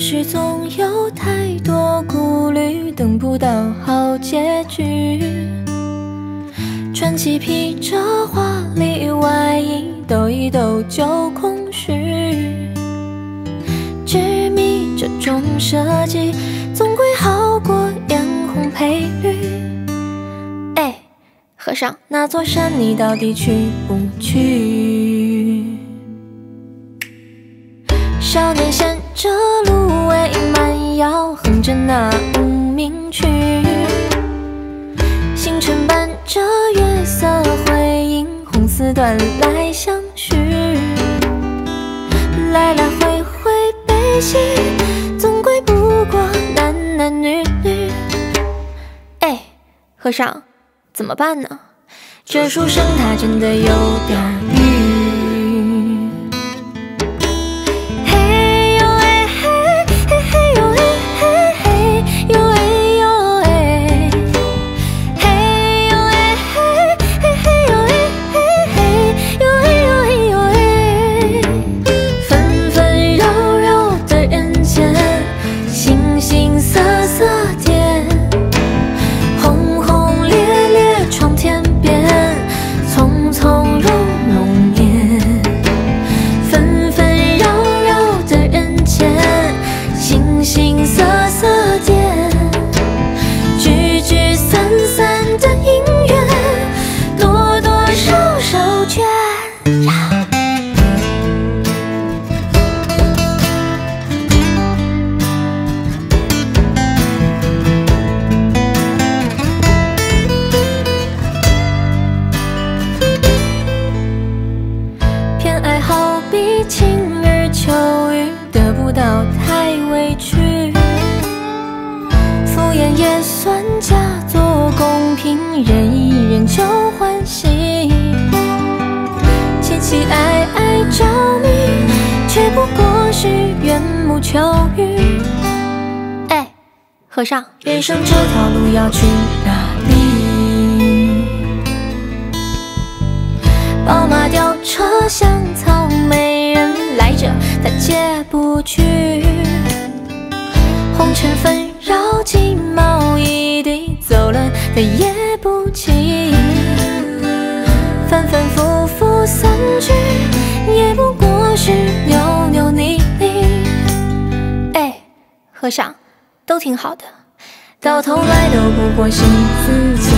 绪总有太多顾虑，等不到好结局。穿起披着华丽外衣，抖一抖就空虚。执迷这种设计，总归好过艳红配绿。哎，和尚，那座山你到底去不去？少年衔着芦苇慢摇，哼着那无名曲。星辰伴着月色辉映，红丝缎来相许。来来回回悲喜，总归不过男男女女。哎，和尚，怎么办呢？这书生他真的有点郁。 和尚，人生这条路要去哪里？宝马吊车香草没人来着，他接不去。红尘纷扰，鸡毛一地，走了他也不急。反反复复三句，也不过是扭扭捏捏。哎，和尚。 都挺好的，到头来都不过是自己。